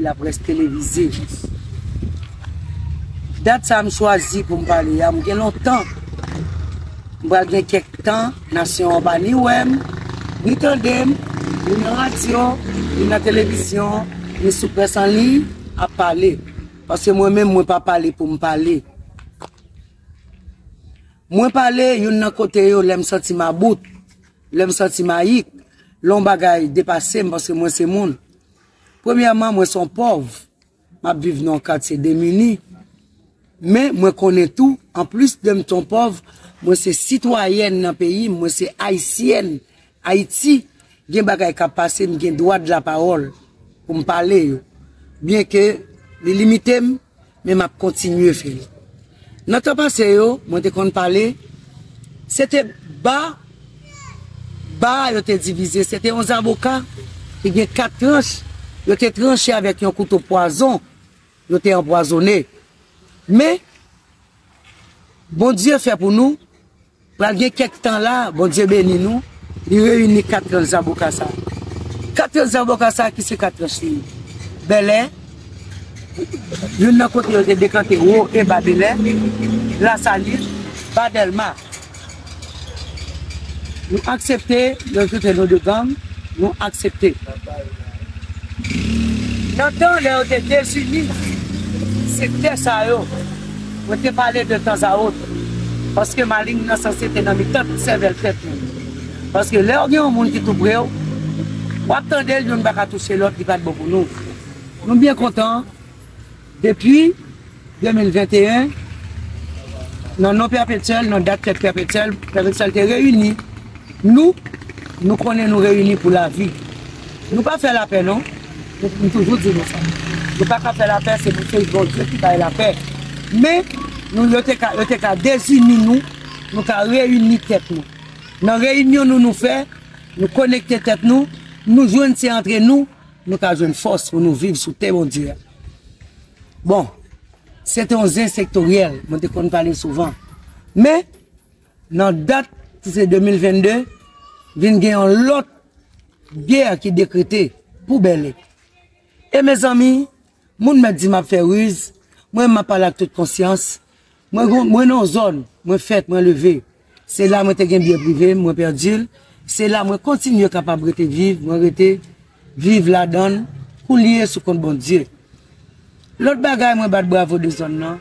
La presse télévisée. Date ça me choisi pour me parler. Il y a longtemps. Il y a quelques temps, nation banni ouem, ni tandem, ni radio, ni la télévision, ni sous presse en ligne à parler. Parce que moi-même, moi pas parler pour me parler. Moi parler, yon nan côté yo, l'aime senti ma bout, l'aime senti ma yik, l'on bagay dépassé parce que moi c'est moun. Premièrement, moi son pauvre, ma vive dans le quartier démuni. Mais moi connais tout, en plus de ton pauvre, moi c'est citoyenne dans le pays, moi c'est haïtienne. Haïti, gen bagay ka passe, gen droit de la parole pour me parler. Bien que les limites, mais m'a continué faire. Notre passé yo, moi te kon parler, c'était bas yo te divisé, c'était 11 avocats qui gen 4 tranches. Ils ont été tranchés avec un couteau poison. Ils ont été empoisonnés. Mais, bon Dieu fait pour nous. Pendant quelques temps là, bon Dieu bénit nous. Il réunit 4 avocats. 4 avocats qui sont 4 filles. Belay, l'une d'un côté, ils ont décanté haut et bas Belay. La Saline, Badelma. Nous acceptons, nous acceptons nos deux gangs, nous acceptons. Dans le temps, les autres désunis, c'était ça. On te parlait de temps à autre. Parce que ma ligne, c'était dans mes temps de servir le tête. Parce que les gens qui sont ouvrés, on attendait, nous ne pouvons pas toucher l'autre qui va beaucoup nous. Nous sommes bien contents. Depuis 2021, dans nos perpétuels, nos dates perpétuelles, étaient réunis. Nous connaissons nous réunis pour la vie. Nous ne pouvons pas faire la paix, non? Nous toujours disons ça. Nous ne pouvons pas faire la paix, c'est pour bon Dieu qui fait la paix. Mais nous avons désunis, nous avons réuni tête. Dans la réunion, nous faisons, nous connectons tête, nous joignons entre nous, nous avons une force pour nous vivre sous terre, bon Dieu. Bon, c'est un zin sectoriel, je te parle souvent. Mais, dans la date, c'est 2022, il y a l'autre guerre qui est décrétée pour Belay. Et mes amis, moun m'a dit m'a fait ruse, moi m'a parlé avec toute conscience. Moi non zone, moi fête, moi levé. C'est là moi te gain bien privé, moi perdu. C'est là moi continue capable de vivre, moi rester vivre la donne, coulier sous compte bon Dieu. L'autre bagaille moi bat bravo de zone là.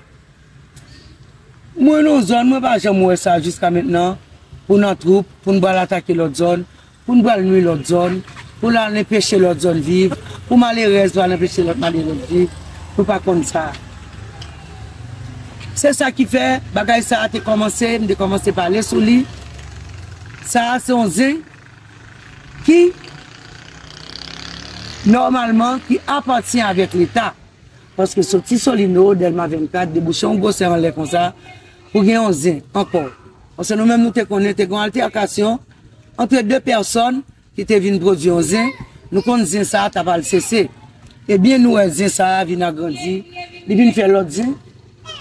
Moi non zone, moi pas jamais moi ça jusqu'à maintenant pour notre troupe, pour nous attaquer l'autre zone, pour nous nuire l'autre zone. Pour l'empêcher l'autre zone vivre, pour malheureuse, pour l'empêcher l'autre malheureuse vivre, pour pas comme ça. C'est ça qui fait, bagaille ça a commencé, je commencé à parler sous lui. Ça a songé qui, normalement, qui appartient avec l'État. Parce que ce petit Solino, Delma 24, débouché un gros serre en l'air comme ça, pour gagner 11 ans encore. Parce que nous-mêmes, nous te connaissons, nous avons une altercation entre deux personnes. Qui te vient produire un zin, nous connaissons ça, t'as pas le cessé. Eh bien, nous, un zin, ça, vient à grandir, il vient faire l'autre zin.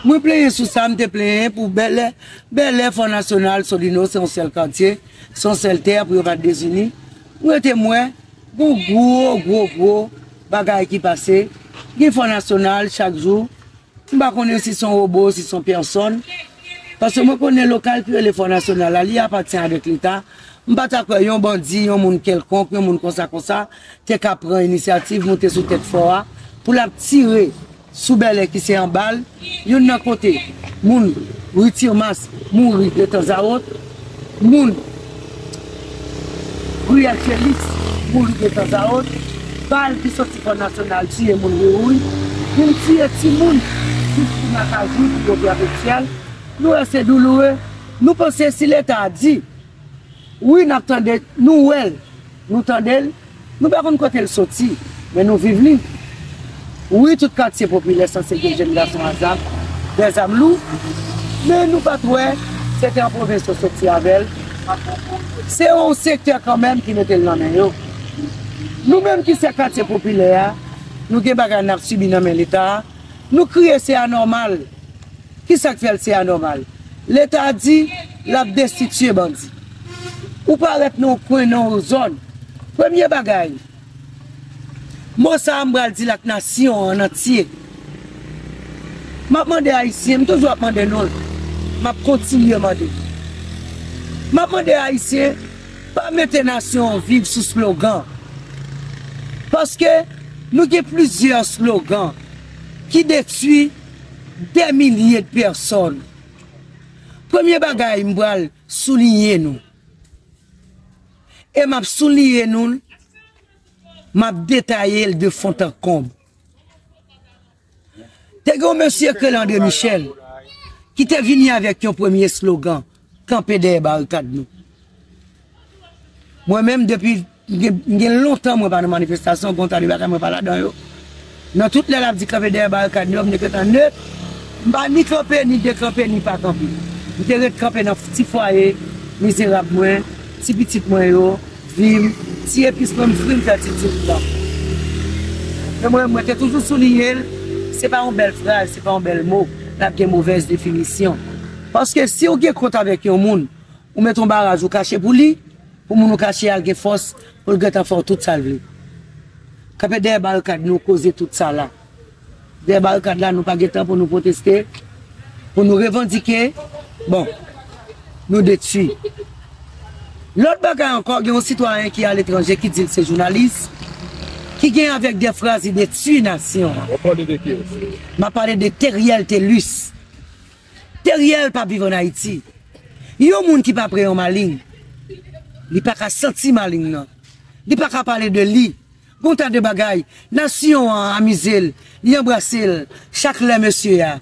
Moi, plaignais sous ça, me plaignais pour Belay, Belay, Fonds National, Solino, c'est un seul quartier, son seul terre, pour être désunis. Moi, témoin, gros, bagaille qui passait, il Fonds National chaque jour, je ne connais pas si son robot, si son personne, parce que moi, connais local, puis le Fonds National, là, il appartient avec l'État. Je ne sais pas si un bandit, un monde quelconque, un monde comme ça, qui prend l'initiative, monter sous tête fort, pour la tirer sous Belay qui s'est en balle, il y a un côté, moun retire masse, moun de temps à autre, moun rouille à Félix, moun de temps à autre, balle qui sortit pour national, tue moun rouille, moun tire tout moun, tout n'a pas joué pour le ciel. Nous, c'est douloureux, nous pensons si l'État a dit, oui, nous attendons, nous ne pouvons pas le sortir, mais nous vivons. Oui, tout quartier populaire, c'est des générations azab, des amlous, mais nous ne pouvons pas, c'était en province de sortir avec. C'est un secteur quand même qui n'était pas là. Nous-mêmes qui sommes quartier populaire, nous avons subi dans l'État, nous crions c'est anormal. Qui s'est fait c'est anormal? L'État a dit, la destituer bandit. ou paraître dans coin dans zone. Premier bagage. Moi ça m'bral dit la nation en entier. M'a demandé haïtien, toujours demandé non. M'a continuer demander. M'a demandé haïtien pas mettre nation vivre sous slogan. Parce que nous avons plusieurs slogans qui détruisent des milliers de personnes. Premier bagage, je vais souligner nous. Et je vais souligner nous, je vais détailler de fond en comble. T'es un monsieur André Michel qui est venu avec un premier slogan, camper des barricades nous. Moi-même, depuis longtemps, je pas de manifestation, je dans toutes les labs du camp des barricades, nous sommes neutres. Je ne camper, ni décamper, ni pas camper. Je suis campé dans un petit foyer, misérable, petit petit moyen, vime, petit épice, fruit, petit tout. Moi, je suis toujours souligné, ce n'est pas une belle phrase, ce n'est pas un bel mot, c'est une mauvaise définition. Parce que si vous avez compte avec un monde, vous mettez un barrage, vous cachez pour lui, pour nous cacher à la force, pour le gâteau fort tout ça. Quand des barricades nous causent tout ça là. Des barricades là, nous n'avons pas de temps pour nous protester, pour nous revendiquer. Bon, nous détruisons. L'autre bagage encore, il y a un citoyen qui est à l'étranger qui dit que c'est journaliste, qui vient avec des phrases, il détruit la nation. Je parle de Teriel Telus. Teriel pas vivre en Haïti. Il y a des gens qui ne sont pas prêts en Mali. Il pas qu'à sentir maligne. Il pas qu'à parler de lui. Content de bagaille. Nation en amusel, il embrasse chaque le monsieur a.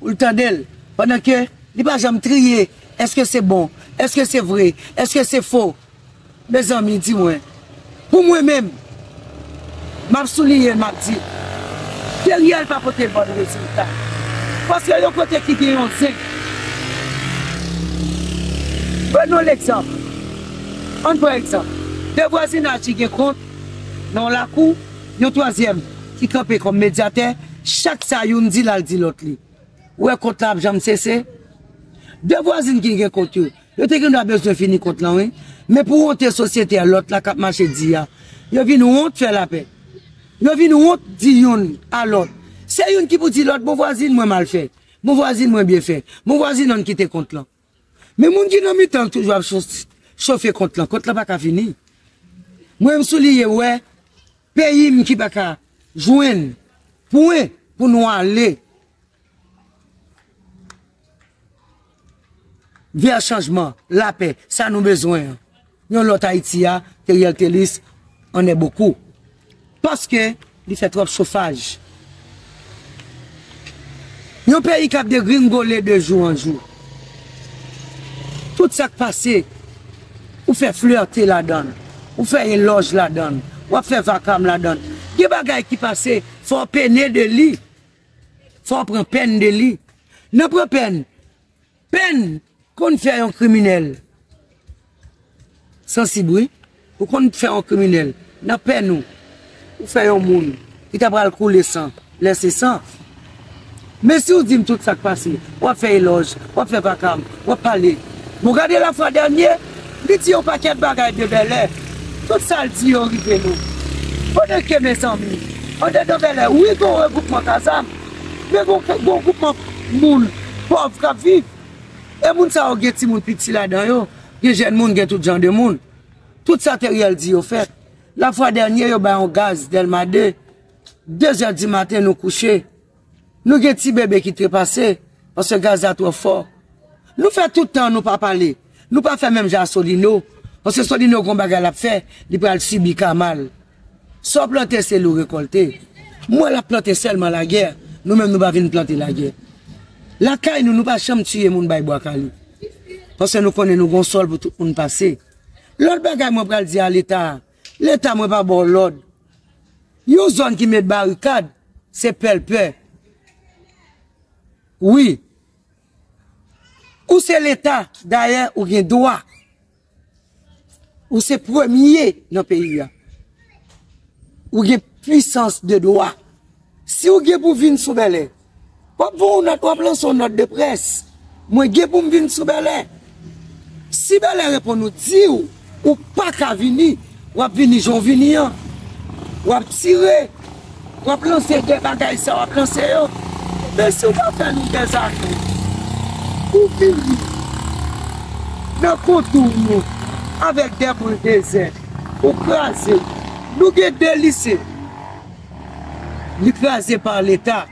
Ou le temps d'elle. Pendant que il pas jamais trier. Est-ce que c'est bon? Est-ce que c'est vrai? Est-ce que c'est faux? Mes amis, dis-moi. Pour moi-même, m'a souligné, m'a dit, Teriel pas porter le bon résultat. Parce que le côté qui est en 5. Prenons l'exemple. On prend exemple. Deux voisinages qui ont compte dans la cour, il y a un troisième qui campait comme médiateur. Chaque ça, il dit l'autre. Où est compte là, j'aime cesser. Deux voisines qui ont compte, il y a besoin de finir compte là, oui. Mais pour honte la société, l'autre, la cap marché dit, il vient nous honte faire la paix. Il vient nous honte dire à l'autre. C'est une qui vous dit l'autre, mon voisine, moi mal fait. Mon voisine, moi bien fait. Mon voisine, on quitte compte là. Mais mon qui n'a mis tant toujours à chose. Chauffer contre là, pas qu'à finir. Moi, je souligne, ouais, pays qui pas qu'à joindre, pour nous aller vers changement, la paix, ça nous besoin. Nous, l'autre Haïti, Teriel Telus, on est beaucoup. Parce que, il fait trop chauffage. Nous, pays qui a des gringolés de jour en jour. Tout ça qui passe, ou fait flirter la donne, ou fait éloge la donne, ou fait vacarme la donne. Il y a des bagailles qui passent, il faut peiner de lui. Il faut prendre peine de lui. Ne prend peine. Peine qu'on fait un criminel. Sans si bruit, ou qu'on fait un criminel. Ne peine nous. Ou fait un monde. Il t'a pas le couler sans. Laissez sans. Mais si vous dites tout ça qui passe, ou fait éloge, ou fait vacarme, ou parler. Vous regardez la fois dernière. Il dit un paquet de bagages de Bel Air. Tout ça, il dit, on est nous. On est que mes amis. On est dans Bel Air. Oui, on regroupement Kazam. Mais on regroupement moun pauvre qui vivent. Et moun ça, on a des moun petit là-dedans. Yo. Des jeunes moun, des tout genre de moun. Tout ça, Teriel dit, au fait. La fois dernière, yo ba on gaz Delma 2. 2h du matin, nous couchons. Nous avons des petits bébés qui trépassent. Parce que le gaz est trop fort. Nous faisons tout le temps, nous pas parler. Nous pas faire même genre Solino. Parce que Solino, qu'on bagage la fait, il peut le subir qu'à mal. Sans planter, c'est le récolter. Moi, la planter seulement la guerre. Nous-mêmes, nous pas venir planter la guerre. La caille, nous pas jamais tuer moun bay bois kali. Parce que nous connaissons nos consoles pour tout le monde passer. L'autre bagage, moi, je dire à l'État. L'État, moi, pas bon l'ordre. Il y a une zone qui met barricade, c'est pelle-pelle. Oui. Ou c'est l'État, d'ailleurs, ou bien droit. Ou c'est premier dans le pays. Ou bien puissance de droit. Si ou bien pour venir sous Bel Air, pas pour notre plan sur notre de presse. Moi, bien pour venir sous Bel Air. Si Bel Air pour nous dire ou pas qu'à venir, ou à venir, j'en viens, ou à tirer, ou à plancer des bagailles, ou à plancer. Mais si on va faire nous des actes, ou venir, nous contournons avec des boules déserts, ou craser, nous guetter des lycées, nous craser par l'État.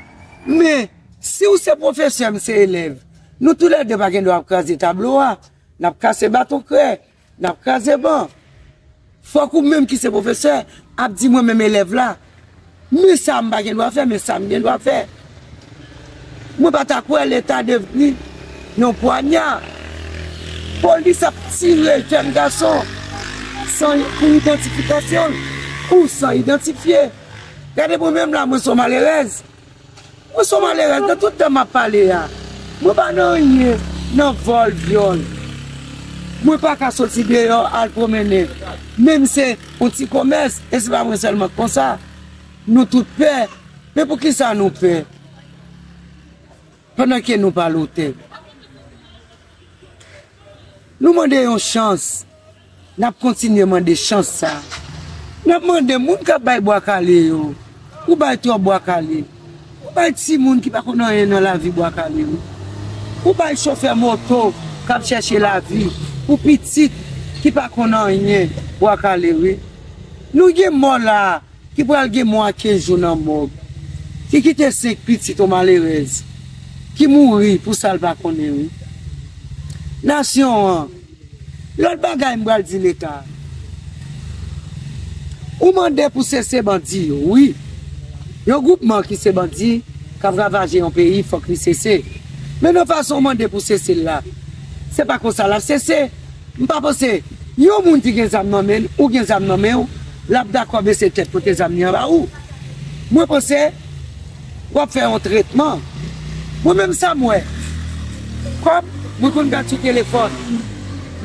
Mais si vous êtes professeur, c'est élève, nous tous les deux doivent craser tableau. N'a pas cassé bâton cré, n'a pas cassé banc. Faut que même qui c'est professeur, a dit moi même élève là. Mais ça m'a bien doit faire, mais ça m'a bien doit faire. Moi pas ta quoi l'état devenu non poignard. Police a tiré jeune garçon sans pour identification ou sans identifier. Regardez moi même là, moi suis malheureuse. Moi suis malheureuse de tout le temps m'a parlé là. Moi pas non rien, non vol viol. Je ne peux pas sortir dehors à le promener. Même si c'est un petit commerce, et ce n'est pas seulement comme ça. Nous tous peur. Mais pour qui ça nous peur? Pendant que nous parlons, nous demandons une chance. Nous continuons à demander chance. Nous demandons à des gens qui boivent calé. Ou bien tu bois calé. Ou bien des gens qui ne connaissent rien dans la vie boivent calé. Ou bien des chauffeurs moto qui cherchent la vie. Ou petit qui pas connaît rien pour aller oui nous gèmon là qui pour aller gèmon 15 jours dans mort qui quitte 5 petits au malheureuse qui mourir pour ça pas connaît oui nation l'autre bagaille m'bral dit l'état ou mandé pour cesser bandit oui un groupement qui c'est bandit qui a ravagé un pays faut qu'il cesse mais non façon mandé pour cesser là. C'est pas comme ça, la cessé. Je ne pense pas que les gens qui ont des amis ou qui ont des amis, ils ont d'accord avec ces têtes pour tes amis. Je pense qu'on va faire un traitement. Moi-même, ça, moi. Comme je regarde sur le téléphone,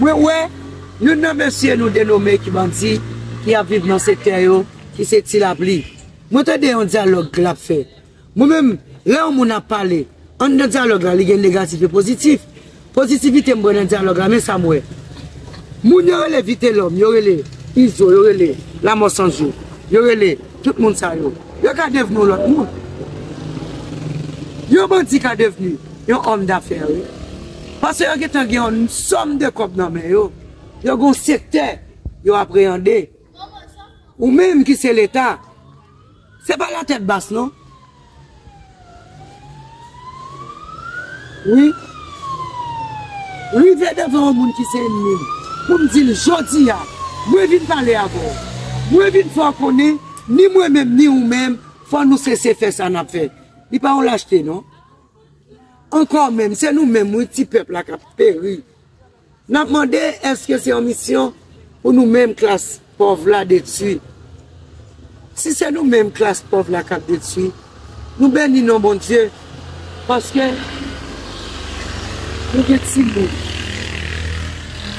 nous avons un monsieur nous dénommé qui m'a dit qu'il a vécu dans ces terres, qui s'est tiré à pli. Moi, je suis un dialogue que j'ai fait. Moi-même, là où on a parlé, on a un dialogue qui est négatif et positif. Positivité me bonne dialogue mais ça moi. Moun yo relé vite l'homme, yo relé Iso, yo relé la mort sans jour. Yo relé tout le monde ça yo. Yo ka devenu l'autre monde. Yo bandi ka devenu un homme d'affaires. Parce que yo getan gen une somme de cop nan men yo. Yo gon secteur yo appréhendé. Ou même qui c'est l'état. C'est pas la tête basse non. Oui. Rive devant un monde qui s'est ennemi. Pour me dire, jodi a, moi viens parler à vous. Moi viens faire connaître, ni moi-même, ni vous-même, faut nous cesser faire ça n'a fait. Il pas on l'acheter, non? Encore même, c'est nous-mêmes, un petit peuple là qui a péri. N'a demandé, est-ce que c'est en mission pour nous-mêmes, classe pauvre là, détruit? Si c'est nous-mêmes, classe pauvre là, qui a détruit, nous bénissons, bon Dieu, parce que nous sommes si bons.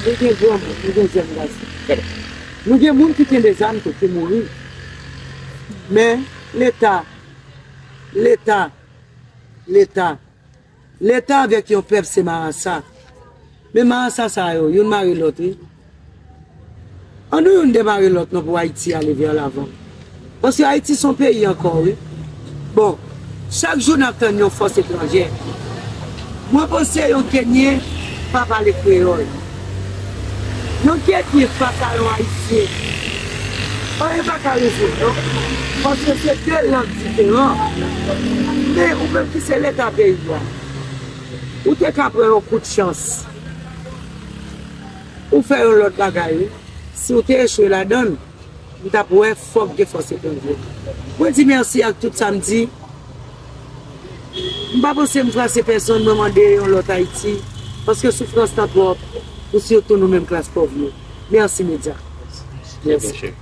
Nous sommes bons, nous sommes jeunes. Nous sommes qui ont des âmes qui sont mortes. Mais l'État avec un peuple, c'est Marassa. Mais Marassa, ça, il y a une marie l'autre. On a une démarrer l'autre pour Haïti aller vers l'avant. Parce que Haïti, son pays encore. Bon, chaque jour, nous avons une force étrangère. Moi, je pense que Kenyans ne parlent pas les créoles. Les Kenyans ne parlent pas les Haïtiens. On ne parle pas les autres. Parce que c'est deux langues différentes. Mais on peut dire que c'est l'État pays. Ou tu as pris un coup de chance. Ou faire un autre bagaille. Si tu as échoué la donne, tu as pris un fort de force étrangère. Je dis merci à tout samedi. Je ne pense pas que je vais faire personne demander à l'autre Haïti, parce que souffrance est propre, ou surtout nous-mêmes, classe pauvre. Merci, médias. Merci.